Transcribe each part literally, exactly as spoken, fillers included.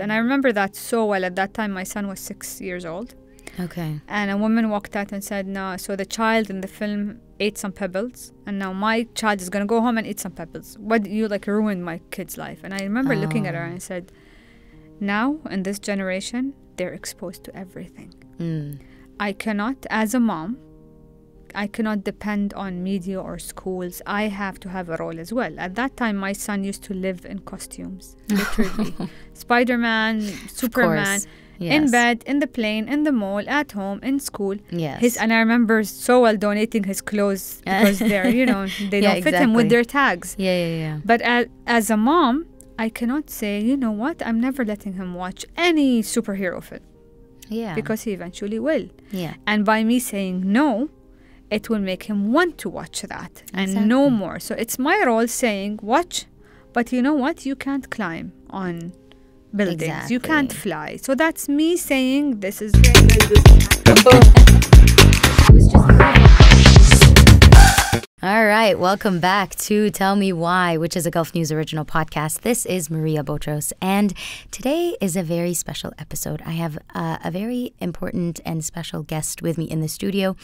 And I remember that so well. At that time, my son was six years old. Okay. And a woman walked out and said, no, so the child in the film ate some pebbles, and now my child is going to go home and eat some pebbles. What, you like ruined my kid's life. And I remember oh. looking at her and I said, now in this generation, they're exposed to everything. Mm. I cannot, as a mom, I cannot depend on media or schools. I have to have a role as well. At that time, my son used to live in costumes, literally. Spider-Man, Superman, yes. in bed, in the plane, in the mall, at home, in school. Yes. His, and I remember so well donating his clothes because they're, you know, they yeah, don't fit exactly. him with their tags. Yeah, yeah, yeah. But as, as a mom, I cannot say, you know what, I'm never letting him watch any superhero film. Yeah. Because he eventually will. Yeah. And by me saying no, it will make him want to watch that and exactly. no more. So it's my role saying, watch, but you know what? You can't climb on buildings. Exactly. You can't fly. So that's me saying, this is... I was just... All right. Welcome back to Tell Me Why, which is a Gulf News original podcast. This is Maria Botros. And today is a very special episode. I have uh, a very important and special guest with me in the studio.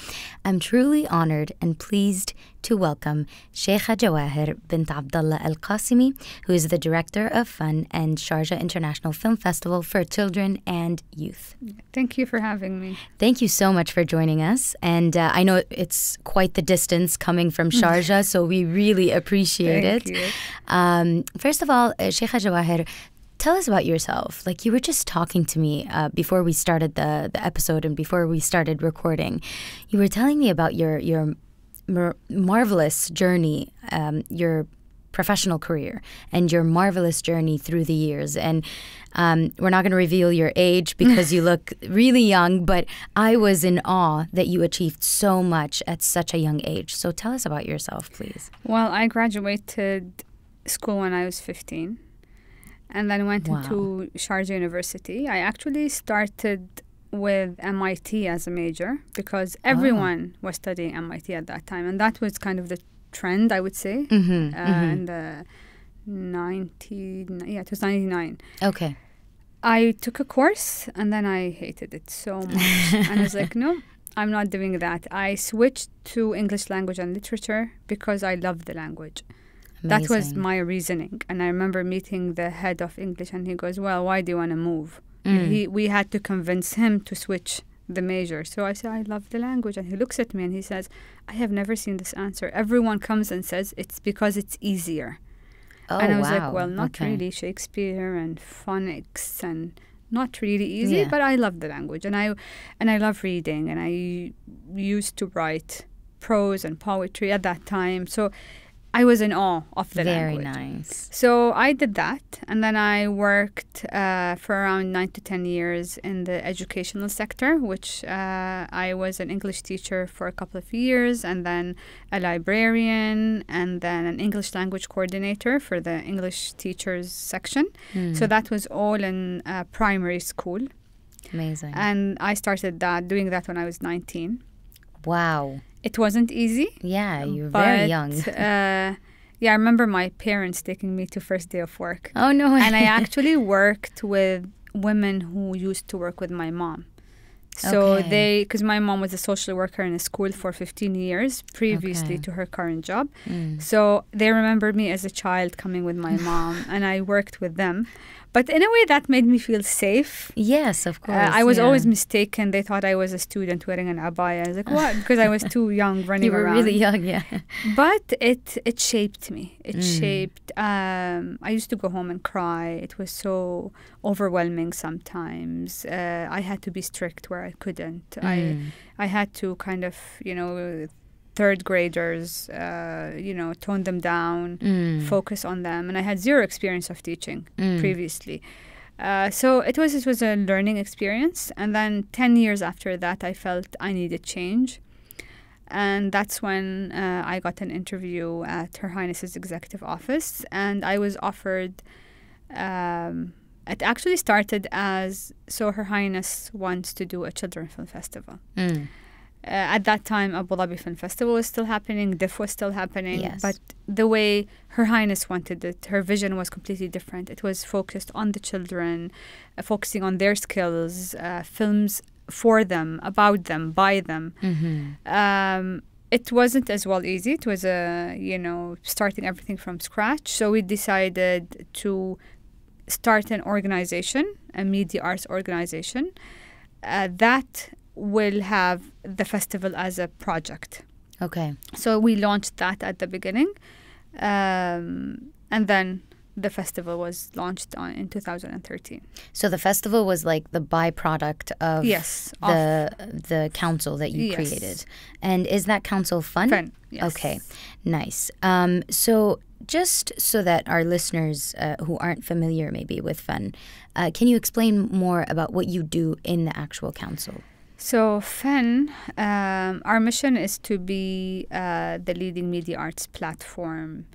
I'm truly honored and pleased to welcome Sheikha Jawaher Bint Abdullah Al-Qasimi, who is the director of FANN and Sharjah International Film Festival for Children and Youth. Thank you for having me. Thank you so much for joining us. And uh, I know it's quite the distance coming from Sharjah, so we really appreciate Thank it. You. Um, first of all, uh, Sheikha Jawaher, tell us about yourself. Like, you were just talking to me uh, before we started the, the episode and before we started recording. You were telling me about your... your Mar marvelous journey, um, your professional career and your marvelous journey through the years. And um, we're not going to reveal your age because you look really young, but I was in awe that you achieved so much at such a young age. So tell us about yourself, please. Well, I graduated school when I was fifteen and then went wow. into Sharjah University. I actually started with M I T as a major because everyone oh. was studying M I T at that time, and that was kind of the trend, I would say, mm-hmm, uh, mm-hmm. in the nineteen yeah it was ninety-nine. Okay. I took a course and then I hated it so much and I was like, no, I'm not doing that. I switched to English language and literature because I love the language. Amazing. That was my reasoning. And I remember meeting the head of English and he goes, well, why do you want to move? Mm. He, we had to convince him to switch the major. So I said, I love the language. And he looks at me and he says, I have never seen this answer. Everyone comes and says it's because it's easier. Oh, and I was wow. like, well, not okay. really. Shakespeare and phonics and not really easy, yeah. but I love the language. And I, and I love reading. And I used to write prose and poetry at that time. So I was in awe of the Very language. Very nice. So I did that. And then I worked uh, for around nine to ten years in the educational sector, which uh, I was an English teacher for a couple of years, and then a librarian, and then an English language coordinator for the English teachers section. Mm. So that was all in uh, primary school. Amazing. And I started that doing that when I was nineteen. Wow. It wasn't easy. Yeah, you were but, very young. uh, yeah, I remember my parents taking me to first day of work. Oh, no. And I actually worked with women who used to work with my mom. So okay. they, because my mom was a social worker in a school for fifteen years previously okay. to her current job. Mm. So they remembered me as a child coming with my mom and I worked with them. But in a way that made me feel safe. Yes, of course. Uh, I was yeah. always mistaken. They thought I was a student wearing an abaya. I was like, what? Because I was too young running you were around. Really young, yeah. But it it shaped me. It mm. shaped. Um, I used to go home and cry. It was so overwhelming sometimes. Uh, I had to be strict where I couldn't. Mm. I I had to kind of, you know, third graders, uh, you know, tone them down, mm. focus on them. And I had zero experience of teaching mm. previously. Uh, so it was, it was a learning experience. And then ten years after that, I felt I needed change. And that's when uh, I got an interview at Her Highness's executive office. And I was offered, um, it actually started as, so Her Highness wants to do a children's film festival. Mm. Uh, at that time, Abu Dhabi Film Festival was still happening, DIFF was still happening, yes. But the way Her Highness wanted it, her vision was completely different. It was focused on the children, uh, focusing on their skills, uh, films for them, about them, by them. Mm-hmm. Um, it wasn't as well easy. It was, a, you know, starting everything from scratch. So we decided to start an organization, a media arts organization, uh, that will have the festival as a project. Okay. So we launched that at the beginning. Um, and then the festival was launched on, in two thousand thirteen. So the festival was like the byproduct of yes, the, of, the council that you yes. created. And is that council fun? Fun, yes. Okay, nice. Um, so just so that our listeners uh, who aren't familiar maybe with FANN, uh, can you explain more about what you do in the actual council? So FANN, um, our mission is to be uh, the leading media arts platform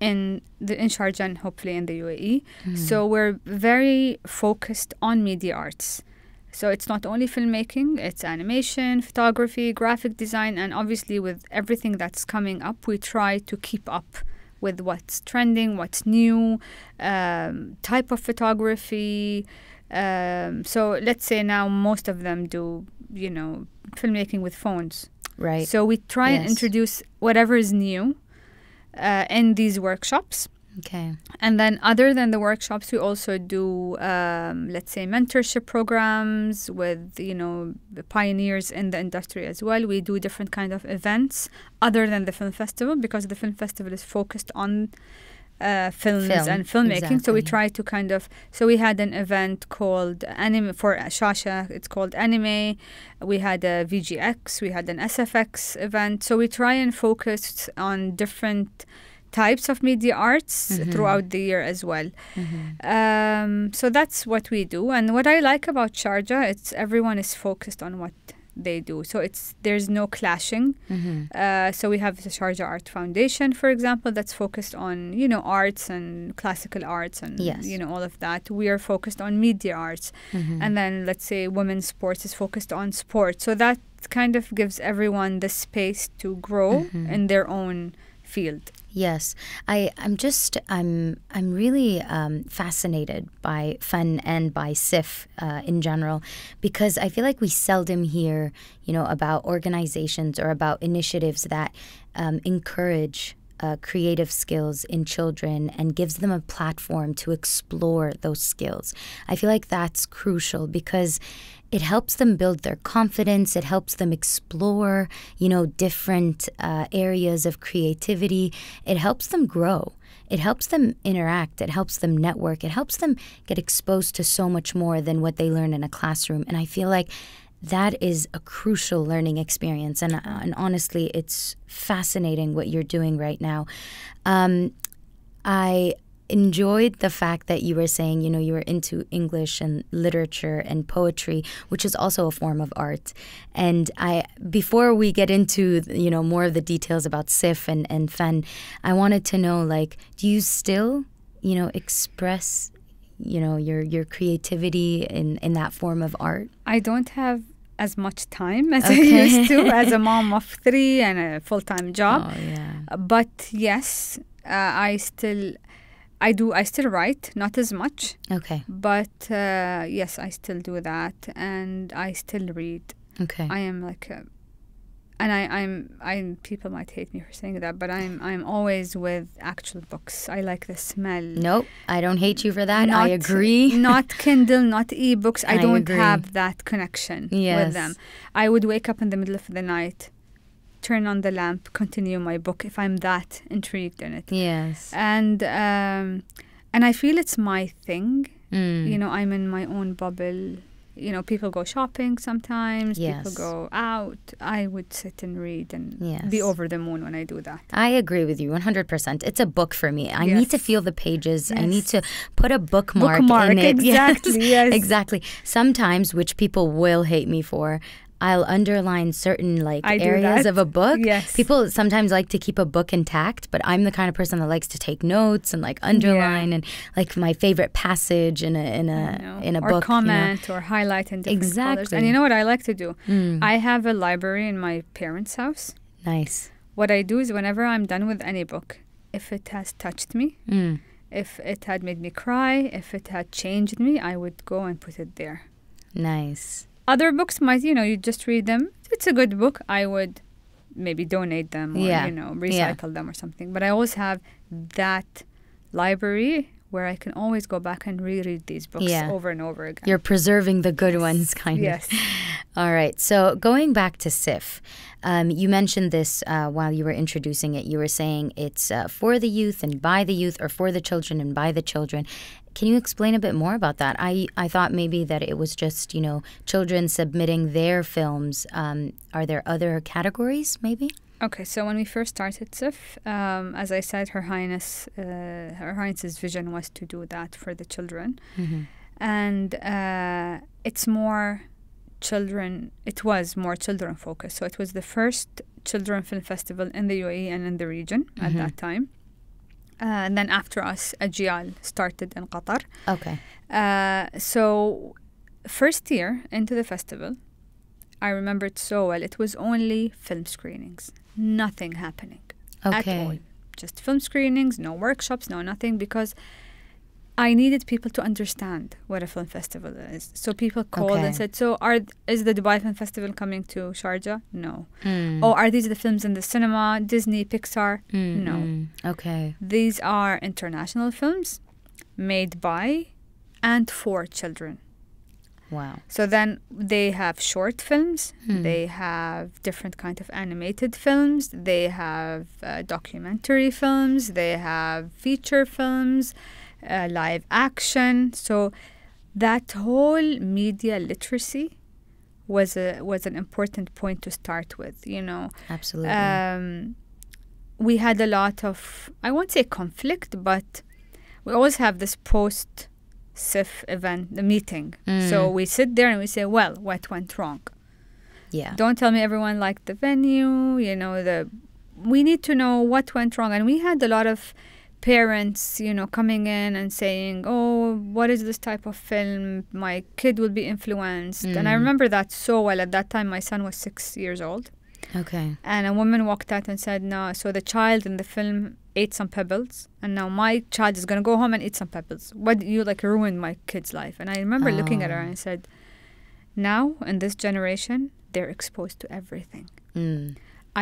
in the in Sharjah and hopefully in the U A E. Mm. So we're very focused on media arts. So it's not only filmmaking, it's animation, photography, graphic design, and obviously with everything that's coming up, we try to keep up with what's trending, what's new, um, type of photography. Um, so let's say now most of them do, you know, filmmaking with phones. Right. So we try yes. and introduce whatever is new uh, in these workshops. Okay. And then other than the workshops, we also do, um, let's say, mentorship programs with, you know, the pioneers in the industry as well. We do different kind of events other than the film festival because the film festival is focused on Uh, films Film. and filmmaking, exactly. So we try to kind of. So we had an event called anime for Shasha. It's called anime. We had a V G X. We had an S F X event. So we try and focus on different types of media arts mm-hmm. throughout the year as well. Mm-hmm. Um, so that's what we do. And what I like about Sharjah, it's everyone is focused on what they do. So it's there's no clashing. Mm-hmm. uh, so we have the Sharjah Art Foundation, for example, that's focused on, you know, arts and classical arts and, yes. you know, all of that. We are focused on media arts. Mm-hmm. And then, let's say, women's sports is focused on sports. So that kind of gives everyone the space to grow mm-hmm. in their own field. Yes, I, I'm just, I'm, I'm really um, fascinated by FANN and by SIFF uh, in general, because I feel like we seldom hear, you know, about organizations or about initiatives that um, encourage Uh, creative skills in children and gives them a platform to explore those skills. I feel like that's crucial because it helps them build their confidence. It helps them explore, you know, different uh, areas of creativity. It helps them grow. It helps them interact. It helps them network. It helps them get exposed to so much more than what they learn in a classroom. And I feel like that is a crucial learning experience. And, and honestly, it's fascinating what you're doing right now. Um, I enjoyed the fact that you were saying, you know, you were into English and literature and poetry, which is also a form of art. And I, before we get into, you know, more of the details about SIFF and, and FANN, I wanted to know, like, do you still, you know, express, you know, your, your creativity in, in that form of art? I don't have as much time as okay. I used to as a mom of three and a full-time job. Oh, yeah. But yes, uh, I still, I do, I still write, not as much. Okay. But uh, yes, I still do that and I still read. Okay. I am like, a, and I, I'm, I'm, people might hate me for saying that, but I'm, I'm always with actual books. I like the smell. Nope. I don't hate you for that. Not, I agree. Not Kindle, not e-books. I, I don't agree. have that connection yes. with them. I would wake up in the middle of the night, turn on the lamp, continue my book if I'm that intrigued in it. Yes. And, um, and I feel it's my thing. Mm. You know, I'm in my own bubble. You know, people go shopping sometimes, yes. people go out. I would sit and read and yes. be over the moon when I do that. I agree with you one hundred percent. It's a book for me. I yes. need to feel the pages. Yes. I need to put a bookmark, bookmark in it. Exactly, yes. yes. Exactly. Sometimes, which people will hate me for, I'll underline certain like I areas of a book. Yes. People sometimes like to keep a book intact, but I'm the kind of person that likes to take notes and like underline yeah. and like my favorite passage in a in a in a or book. Or comment, you know. Or highlight in different exactly. colors. And you know what I like to do? Mm. I have a library in my parents' house. Nice. What I do is whenever I'm done with any book, if it has touched me, mm. if it had made me cry, if it had changed me, I would go and put it there. Nice. Other books might, you know, you just read them. If it's a good book, I would maybe donate them or, yeah. you know, recycle yeah. them or something. But I always have that library where I can always go back and reread these books yeah. over and over again. You're preserving the good yes. ones, kind yes. of. Yes. All right. So going back to SIFF, um, you mentioned this uh, while you were introducing it. You were saying it's uh, for the youth and by the youth, or for the children and by the children. Can you explain a bit more about that? I, I thought maybe that it was just, you know, children submitting their films. Um, are there other categories maybe? Okay, so when we first started SIFF, um, as I said, Her Highness, uh, Her Highness's vision was to do that for the children. Mm-hmm. And uh, it's more... children, it was more children focused. So it was the first children film festival in the U A E and in the region mm-hmm. at that time. Uh, and then after us, Ajial started in Qatar. Okay. Uh, so first year into the festival, I remember it so well. It was only film screenings, nothing happening okay. at all. Just film screenings, no workshops, no nothing, because I needed people to understand what a film festival is. So people called okay. and said, so are is the Dubai Film Festival coming to Sharjah? No. Mm. Oh, are these the films in the cinema, Disney, Pixar? Mm. No. Okay. These are international films made by and for children. Wow. So then they have short films. Mm. They have different kind of animated films. They have uh, documentary films. They have feature films. Uh, live action. So that whole media literacy was a was an important point to start with, you know. Absolutely. Um, we had a lot of, I won't say conflict, but we always have this post SIFF event, the meeting. Mm. So we sit there and we say, well, what went wrong? Yeah. Don't tell me everyone liked the venue, you know, the we need to know what went wrong. And we had a lot of parents, you know, coming in and saying, oh, what is this type of film? My kid will be influenced. Mm. And I remember that so well. At that time, my son was six years old. Okay. And a woman walked out and said, no, so the child in the film ate some pebbles. And now my child is going to go home and eat some pebbles. What, you like ruined my kid's life. And I remember oh. looking at her and I said, now in this generation, they're exposed to everything. Mm.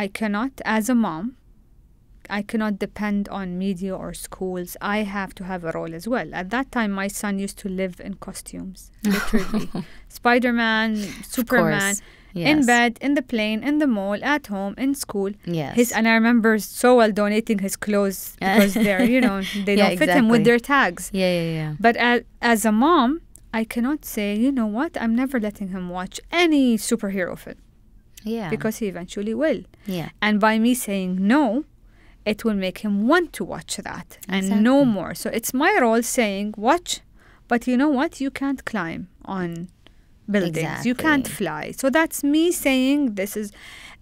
I cannot, as a mom, I cannot depend on media or schools. I have to have a role as well. At that time, my son used to live in costumes, literally. Spider-Man, Superman, yes. in bed, in the plane, in the mall, at home, in school. Yes. His, and I remember so well donating his clothes because they're, you know, they yeah, don't fit exactly. him with their tags. Yeah, yeah, yeah. But as, as a mom, I cannot say, you know what, I'm never letting him watch any superhero film. Yeah. Because he eventually will. Yeah. And by me saying no, it will make him want to watch that and exactly. no more. So it's my role saying, watch, but you know what? You can't climb on buildings. Exactly. You can't fly. So that's me saying this is,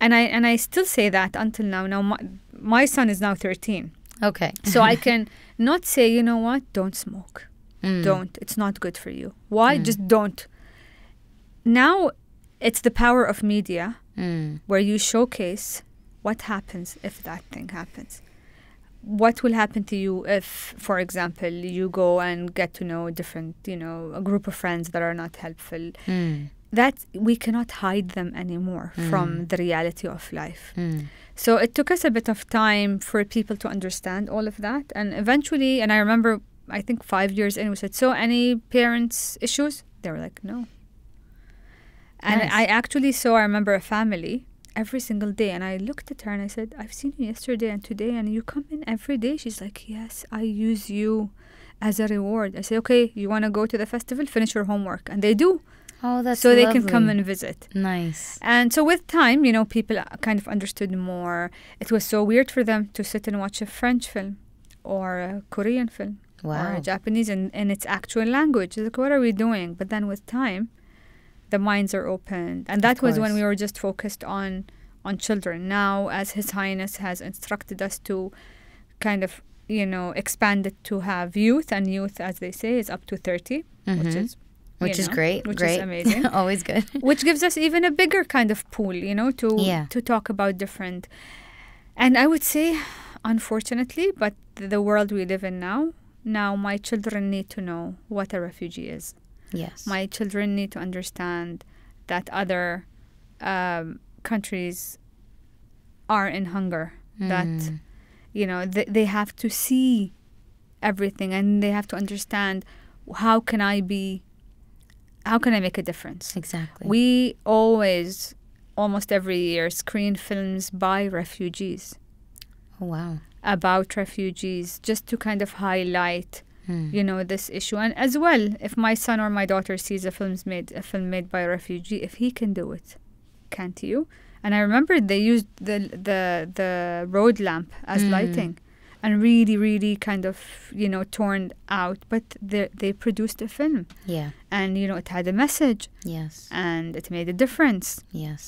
and I and I still say that until now. Now my, my son is now thirteen. Okay. So I can not say, you know what? Don't smoke. Mm. Don't. It's not good for you. Why? Mm. Just don't. Now it's the power of media mm. where you showcase what happens if that thing happens? What will happen to you if, for example, you go and get to know different, you know, a group of friends that are not helpful? Mm. That we cannot hide them anymore mm. from the reality of life. Mm. So it took us a bit of time for people to understand all of that. And eventually, and I remember, I think five years in, we said, so any parents' issues? They were like, no. And nice. I actually saw, I remember a family every single day, and I looked at her and I said, I've seen you yesterday and today and you come in every day. She's like, yes, I use you as a reward. I say, okay, you want to go to the festival, finish your homework, and they do. Oh, that's so lovely. They can come and visit. Nice. And so with time, you know, people kind of understood more. It was so weird for them to sit and watch a French film or a Korean film wow. or a Japanese in, in its actual language. It's like, what are we doing? But then with time, the minds are opened. And that was when we were just focused on on children. Now, as His Highness has instructed us to kind of, you know, expand it to have youth, and youth, as they say, is up to thirty, mm-hmm. which is Which is know, great, which great. is amazing. Always good. Which gives us even a bigger kind of pool, you know, to yeah. to talk about different. And I would say, unfortunately, but the world we live in now, now my children need to know what a refugee is. Yes. My children need to understand that other um, countries are in hunger, mm. that, you know, th they have to see everything, and they have to understand, how can I be... how can I make a difference? Exactly. We always, almost every year, screen films by refugees. Oh, wow. About refugees, just to kind of highlight, hmm. you know, this issue. And as well, if my son or my daughter sees a, film's made, a film made by a refugee, if he can do it, can't you? And I remember they used the, the, the road lamp as mm. lighting, and really, really kind of, you know, torn out. But they they produced a film. Yeah. And, you know, it had a message. Yes. And it made a difference. Yes.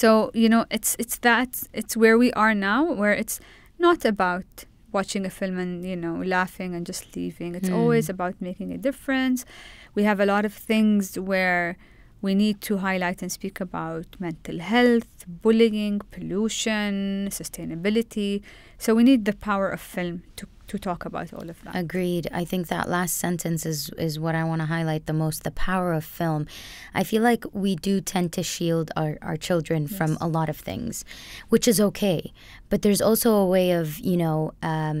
So, you know, it's it's that, it's where we are now, where it's not about watching a film and, you know, laughing and just leaving. It's mm. always about making a difference. We have a lot of things where we need to highlight and speak about mental health, bullying, pollution, sustainability. So we need the power of film to, to talk about all of that. Agreed. I think that last sentence is, is what I want to highlight the most, the power of film. I feel like we do tend to shield our, our children yes. from a lot of things, which is okay. But there's also a way of, you know... Um,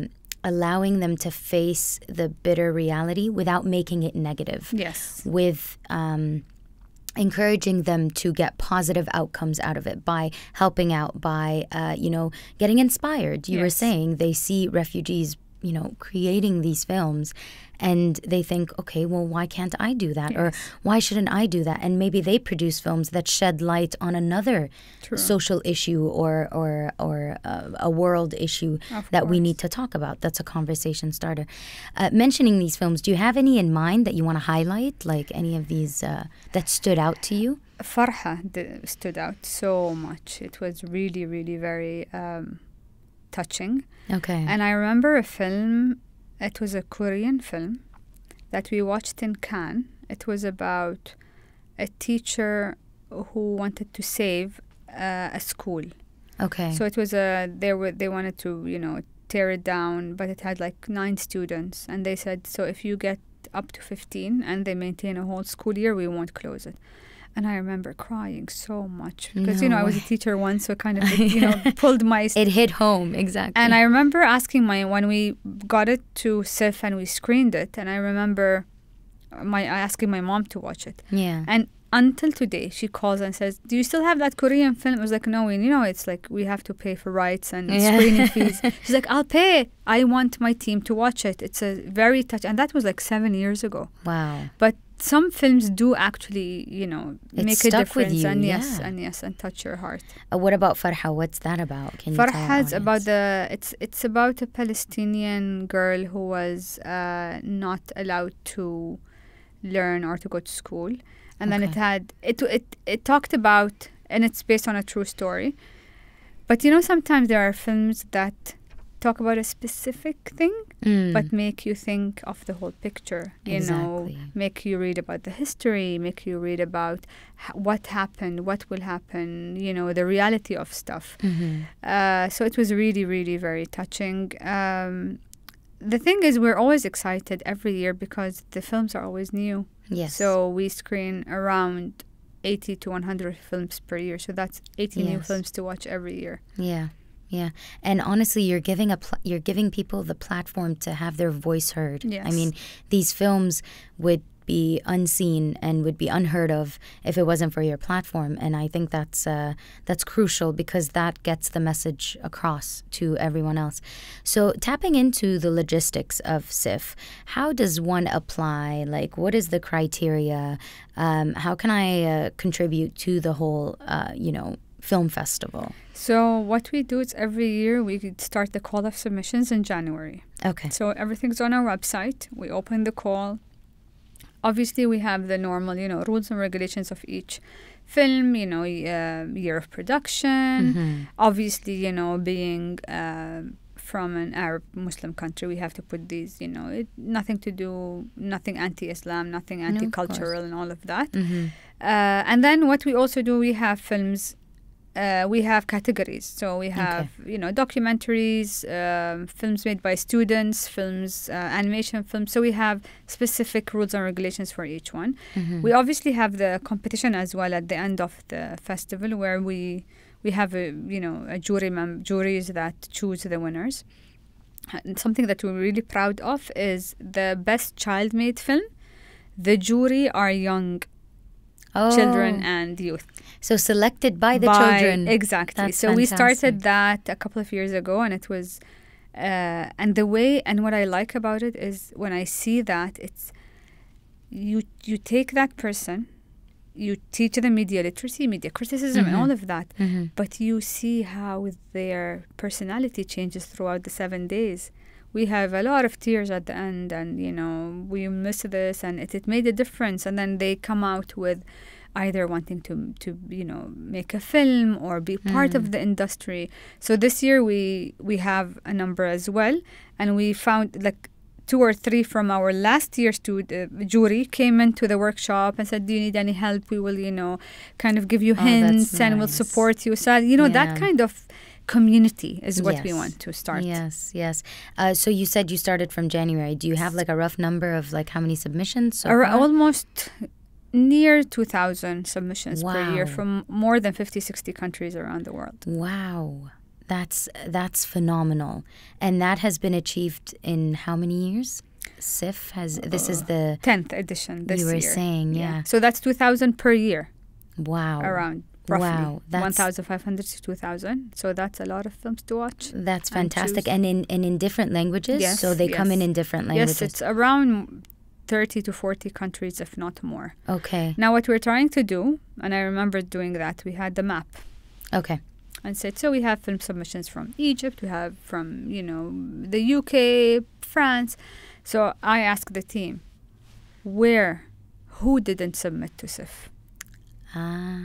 allowing them to face the bitter reality without making it negative. Yes. With... Um, encouraging them to get positive outcomes out of it by helping out, by, uh, you know, getting inspired. You yes. were saying they see refugees, you know, creating these films, and they think, okay, well, why can't I do that? Yes. Or why shouldn't I do that? And maybe they produce films that shed light on another True. social issue or, or, or uh, a world issue of that course. we need to talk about. That's a conversation starter. Uh, mentioning these films, do you have any in mind that you want to highlight, like any of these uh, that stood out to you? Farha did, stood out so much. It was really, really very um, touching. Okay. And I remember a film... It was a Korean film that we watched in Cannes. It was about a teacher who wanted to save uh, a school. Okay. So it was a, they were, they wanted to, you know, tear it down, but it had like nine students. And they said, so if you get up to fifteen and they maintain a whole school year, we won't close it. And I remember crying so much because, no you know, I was a teacher once, so kind of, it, you know, pulled my... It hit home, exactly. And I remember asking my... When we got it to SIFF and we screened it, and I remember my asking my mom to watch it. Yeah. And until today, she calls and says, do you still have that Korean film? I was like, no, we, you know, it's like we have to pay for rights and yeah. screening fees. She's like, I'll pay. I want my team to watch it. It's a very touching... And that was like seven years ago. Wow. But... some films do actually, you know, it's make a difference you, and yes, yeah. and yes, and touch your heart. Uh, what about Farha? What's that about? Can Farha's about the it's it's about a Palestinian girl who was uh, not allowed to learn or to go to school, and then okay. it had it it it talked about, and it's based on a true story. But you know, sometimes there are films that talk about a specific thing, mm. but make you think of the whole picture, you exactly. know, make you read about the history, make you read about h what happened, what will happen, you know, the reality of stuff. Mm-hmm. Uh, so it was really, really very touching. Um, the thing is, we're always excited every year because the films are always new. Yes. So we screen around eighty to one hundred films per year. So that's eighty yes. new films to watch every year. Yeah. Yeah, and honestly, you're giving a pl you're giving people the platform to have their voice heard. Yes. I mean, these films would be unseen and would be unheard of if it wasn't for your platform, and I think that's uh, that's crucial because that gets the message across to everyone else. So, tapping into the logistics of SIFF, how does one apply? Like, what is the criteria? Um, how can I uh, contribute to the whole, uh, you know, film festival? So what we do is every year we start the call of submissions in January. Okay. So everything's on our website. We open the call. Obviously, we have the normal, you know, rules and regulations of each film, you know, uh, year of production. Mm-hmm. Obviously, you know, being uh, from an Arab Muslim country, we have to put these, you know, it, nothing to do, nothing anti-Islam, nothing anti-cultural no, and all of that. Mm-hmm. uh, and then what we also do, we have films, uh, we have categories. So we have, okay. you know, documentaries, uh, films made by students, films, uh, animation films. So we have specific rules and regulations for each one. Mm-hmm. We obviously have the competition as well at the end of the festival where we... We have a, you know, a jury mem juries that choose the winners. And something that we're really proud of is the best child-made film. The jury are young oh. children and youth. So selected by the by, children. Exactly. That's so fantastic. We started that a couple of years ago, and it was, uh, and the way and what I like about it is when I see that it's, you you take that person. You teach them media literacy, media criticism, mm-hmm. and all of that. Mm-hmm. But you see how their personality changes throughout the seven days. We have a lot of tears at the end, and, you know, we miss this, and it, it made a difference. And then they come out with either wanting to, to you know, make a film or be part mm-hmm. of the industry. So this year we, we have a number as well, and we found, like, two or three from our last year's stud uh, jury came into the workshop and said, do you need any help? We will, you know, kind of give you oh, hints and nice. We'll support you. So, you know, yeah. that kind of community is what yes. we want to start. Yes, yes. Uh, so you said you started from January. Do you have like a rough number of like how many submissions? So Ar far? Almost near two thousand submissions wow. per year from more than fifty, sixty countries around the world. Wow. That's that's phenomenal, and that has been achieved in how many years? SIFF has this is the tenth edition. This you were year. saying, yeah. yeah. So that's two thousand per year. Wow. Around roughly wow, one thousand five hundred to two thousand. So that's a lot of films to watch. That's fantastic, and, and in and in different languages. Yes, so they yes. come in in different languages. Yes, it's around thirty to forty countries, if not more. Okay. Now what we're trying to do, and I remember doing that, we had the map. Okay. And said, so we have film submissions from Egypt, we have from, you know, the U K, France. So I asked the team, where, who didn't submit to SIFF? Ah.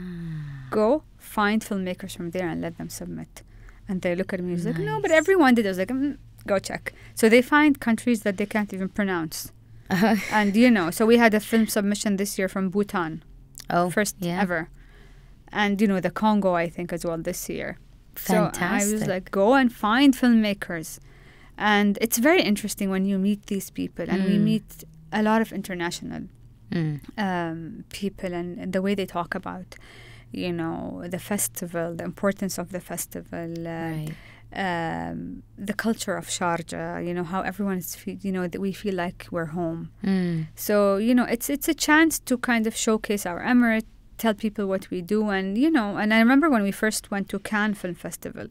Go find filmmakers from there and let them submit. And they look at me and nice. Like, no, but everyone did. I was like, mm, go check. So they find countries that they can't even pronounce. Uh-huh. And, you know, so we had a film submission this year from Bhutan. Oh, first yeah. ever. And, you know, the Congo, I think, as well this year. Fantastic. So I was like, go and find filmmakers. And it's very interesting when you meet these people. And mm. we meet a lot of international mm. um, people and, and the way they talk about, you know, the festival, the importance of the festival, uh, right. um, the culture of Sharjah, you know, how everyone is, fe you know, that we feel like we're home. Mm. So, you know, it's, it's a chance to kind of showcase our emirate, tell people what we do. And, you know, and I remember when we first went to Cannes Film Festival,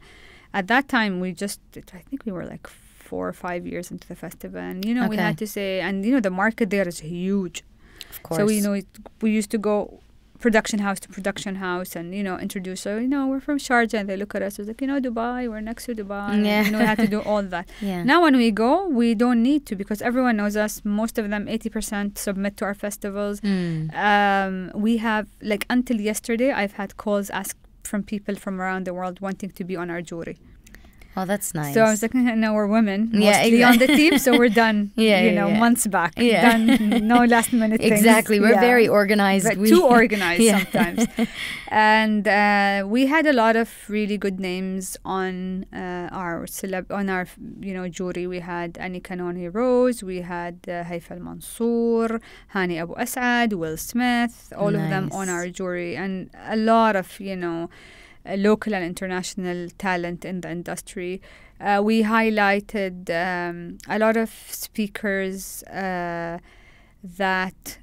at that time, we just, I think we were like four or five years into the festival. And, you know, okay. we had to say, and, you know, the market there is huge. Of course. So, we, you know, it, we used to go production house to production house and, you know, introduce, so, you know, we're from Sharjah. And they look at us, it's like, you know, Dubai, we're next to Dubai. Yeah. And, you know, we had to do all that. Yeah. Now, when we go, we don't need to because everyone knows us. Most of them, eighty percent submit to our festivals. Mm. Um, we have, like, until yesterday, I've had calls asked from people from around the world wanting to be on our jury. Oh, that's nice. So I was like, no, we're women mostly yeah, exactly. on the team, so we're done, yeah, you know, yeah. months back. Yeah. Done, no last minute things. Exactly. We're yeah. very organized. But we, too organized yeah. sometimes. And uh, we had a lot of really good names on uh, our, celeb on our, you know, jury. We had Annie Kanoni Rose. We had uh, Haifa al Mansour, Hani Abu Asad, Will Smith, all nice. Of them on our jury. And a lot of, you know, local and international talent in the industry. Uh, we highlighted um, a lot of speakers uh, that,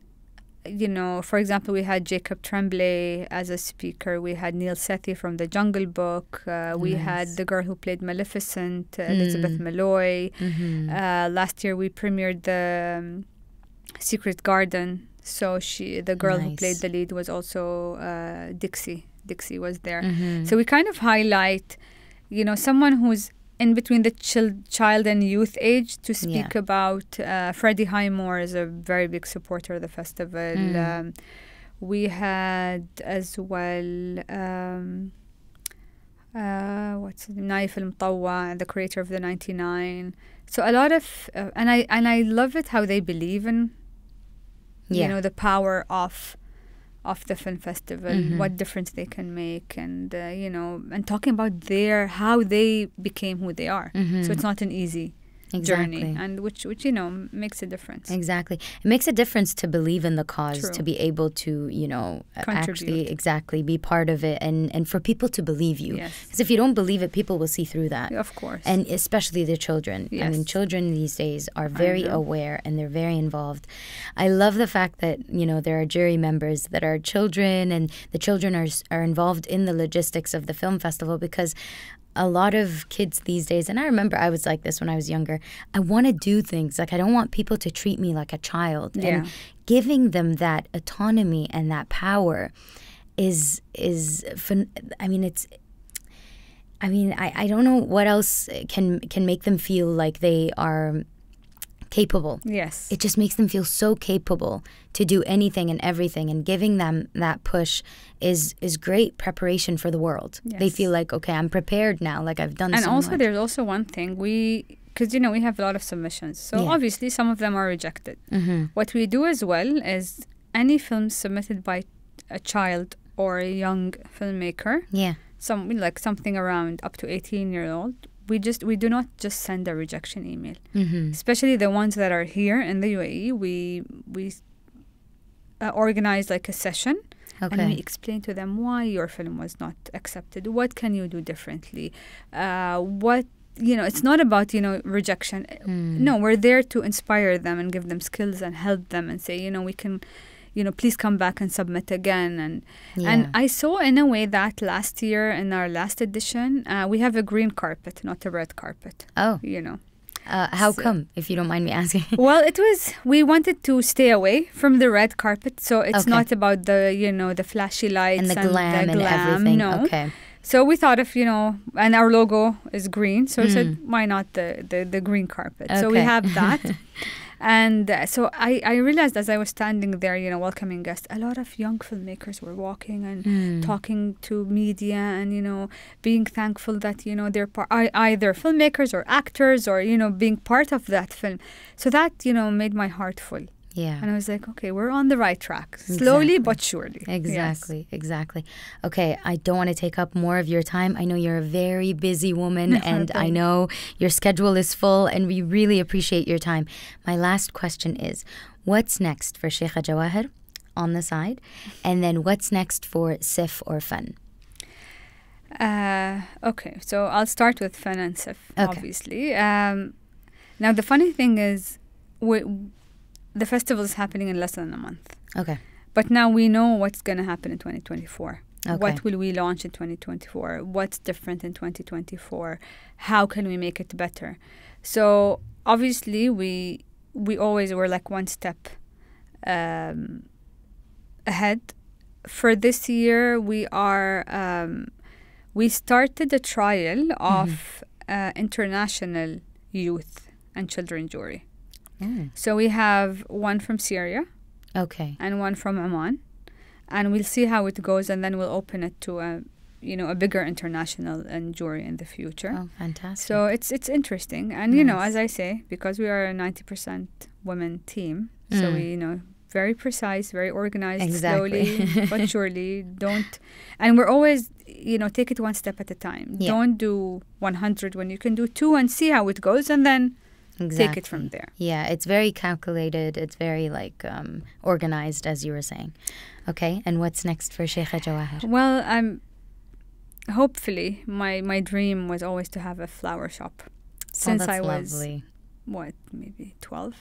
you know, for example, we had Jacob Tremblay as a speaker. We had Neil Sethi from The Jungle Book. Uh, we nice. Had the girl who played Maleficent, uh, Elizabeth mm. Malloy. Mm-hmm. uh, last year we premiered The um, Secret Garden. So she, the girl nice. Who played the lead was also uh, Dixie. Dixie was there. Mm-hmm. So we kind of highlight, you know, someone who's in between the chil child and youth age to speak yeah. about. Uh, Freddie Highmore is a very big supporter of the festival. Mm. Um, we had as well... Um, Uh, what's the Naif al Mutawwah, the creator of the ninety-nine. So a lot of uh, and I and I love it how they believe in yeah. you know, the power of of the film festival, mm-hmm. what difference they can make, and uh, you know, and talking about their how they became who they are. Mm-hmm. So it's not an easy Exactly. journey, and which which you know makes a difference. Exactly, it makes a difference to believe in the cause, True. to be able to you know Contribute. actually exactly be part of it, and and for people to believe you. Because yes. if you don't believe it, people will see through that. Of course, and especially the children. Yes. I mean, children these days are very aware and they're very involved. I love the fact that you know there are jury members that are children, and the children are are involved in the logistics of the film festival, because a lot of kids these days, and I remember I was like this when I was younger, I want to do things. Like, I don't want people to treat me like a child. Yeah. And giving them that autonomy and that power is, is I mean, it's, I mean, I, I don't know what else can, can make them feel like they are capable. Yes. It just makes them feel so capable to do anything and everything, and giving them that push is is great preparation for the world. Yes. They feel like, okay, I'm prepared now, like I've done something. And also much. there's also one thing, we, because you know we have a lot of submissions, so yeah. obviously some of them are rejected. Mm-hmm. What we do as well is any film submitted by a child or a young filmmaker, yeah, some like something around up to eighteen year old, We just we do not just send a rejection email, mm-hmm. especially the ones that are here in the U A E. We we uh, organize like a session, okay. and we explain to them why your film was not accepted. What can you do differently? Uh, what you know, it's not about you know rejection. Mm. No, we're there to inspire them and give them skills and help them and say you know we can, you know please come back and submit again. And yeah. and I saw in a way that last year in our last edition, uh, we have a green carpet, not a red carpet. Oh, you know, uh, how so, come? If you don't mind me asking. Well, it was we wanted to stay away from the red carpet, so it's okay. not about the you know the flashy lights and the and glam the and glam, everything. No. Okay. So we thought of, you know, and our logo is green, so mm. I said why not the the, the green carpet? Okay. So we have that. And uh, so I, I realized as I was standing there, you know, welcoming guests, a lot of young filmmakers were walking and mm. talking to media and, you know, being thankful that, you know, they're par either filmmakers or actors or, you know, being part of that film. So that, you know, made my heart full. Yeah. And I was like, okay, we're on the right track. Slowly exactly. but surely. Exactly. Yes. Exactly. Okay, I don't want to take up more of your time. I know you're a very busy woman and I know your schedule is full, and we really appreciate your time. My last question is, what's next for Sheikha Jawaher on the side? And then what's next for SIFF or FANN? Uh, okay, so I'll start with FANN and SIFF, okay. obviously. Um, now, the funny thing is, we... the festival is happening in less than a month. Okay. But now we know what's going to happen in twenty twenty-four. Okay. What will we launch in twenty twenty-four? What's different in twenty twenty-four? How can we make it better? So obviously we we always were like one step um, ahead. For this year, we are um, we started a trial of mm-hmm. uh, international youth and children jury. Mm. So we have one from Syria, okay, and one from Oman, and we'll see how it goes, and then we'll open it to a, you know, a bigger international and jury in the future. Oh, fantastic! So it's it's interesting, and nice. you know, as I say, because we are a ninety percent women team, mm. so we you know very precise, very organized, exactly. slowly but surely. Don't, and we're always you know take it one step at a time. Yeah. Don't do one hundred when you can do two and see how it goes, and then. Exactly. Take it from there. Yeah, it's very calculated. It's very, like, um, organized, as you were saying. Okay, and what's next for Sheikha Jawaher? Well, um, hopefully, my, my dream was always to have a flower shop. Since oh, that's I was, lovely. what, maybe twelve?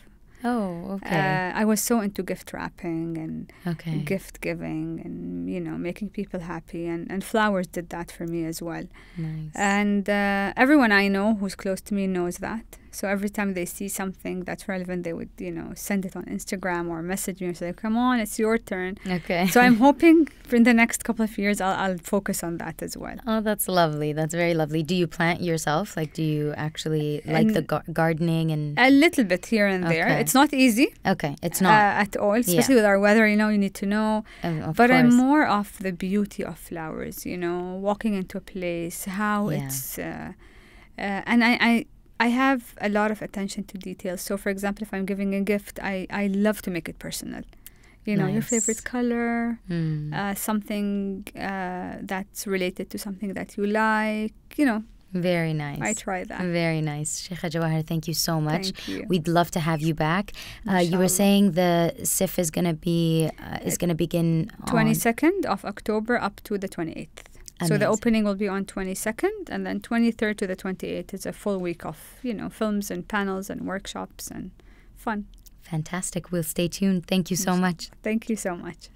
Oh, okay. Uh, I was so into gift wrapping and okay. gift giving and um, you know, making people happy. And, and flowers did that for me as well. Nice. And uh, everyone I know who's close to me knows that. So every time they see something that's relevant, they would, you know, send it on Instagram or message me or say, come on, it's your turn. Okay. So I'm hoping for in the next couple of years, I'll, I'll focus on that as well. Oh, that's lovely. That's very lovely. Do you plant yourself? Like, do you actually like and the gar gardening? And a little bit here and there. Okay. It's not easy. Okay. It's not. Uh, at all. Especially yeah. with our weather, you know, you need to know. Um, of but course. I'm more of the beauty of flowers, you know, walking into a place, how yeah. it's... Uh, uh, and I... I I have a lot of attention to details. So, for example, if I'm giving a gift, I, I love to make it personal. You know, nice. Your favorite color, mm. uh, something uh, that's related to something that you like, you know. Very nice. I try that. Very nice. Sheikha Jawaher, thank you so much. Thank you. We'd love to have you back. Uh, you were saying the SIFF is going to be, uh, is going to begin on... twenty-second of October up to the twenty-eighth. Amazing. So the opening will be on twenty-second, and then twenty-third to the twenty-eighth is a full week of, you know, films and panels and workshops and fun. Fantastic. We'll stay tuned. Thank you so much. Thank you so much.